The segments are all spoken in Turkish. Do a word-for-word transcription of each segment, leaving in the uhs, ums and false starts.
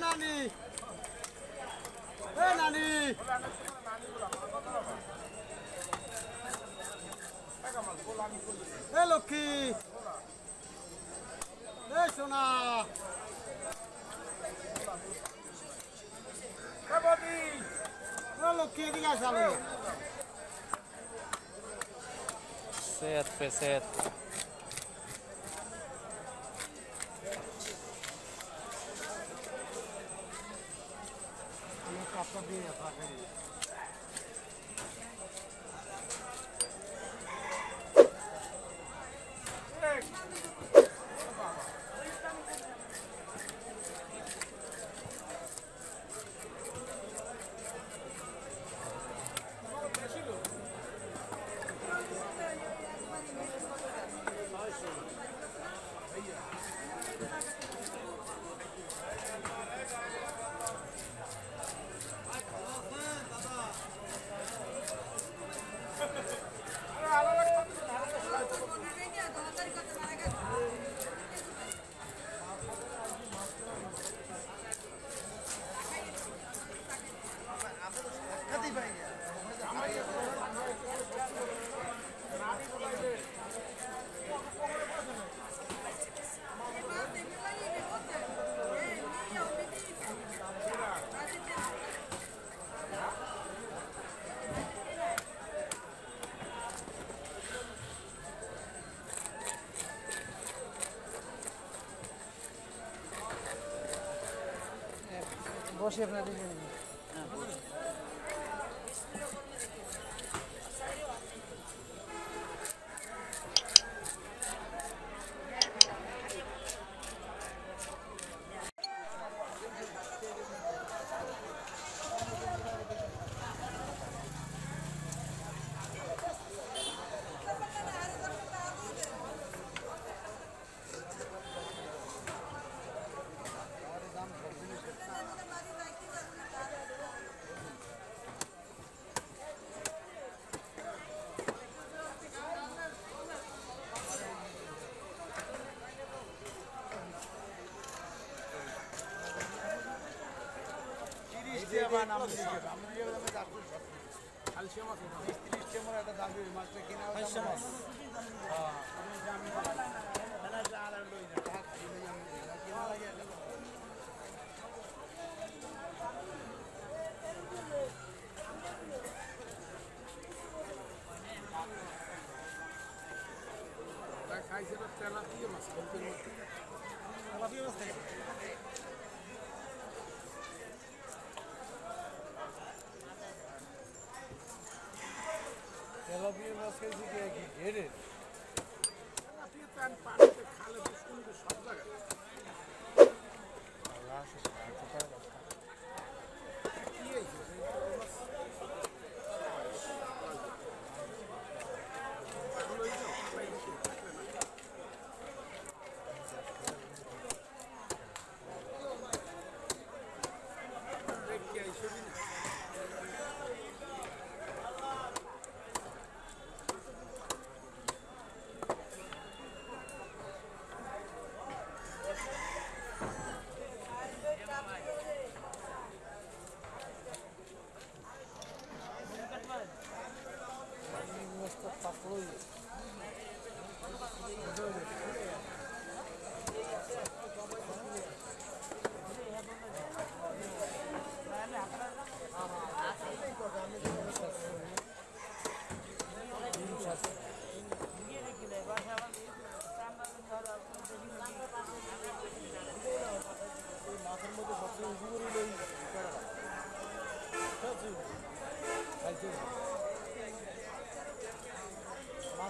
Nani! Nani! Hello ki! Desona! Kabadi! Hello ki, diga sabe. Sete foi sete. Boşver ne diyeyim?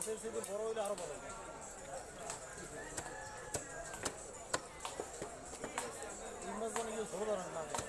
Sesi boroyla araba. İmazını yiyor sorular anlar. Altyazı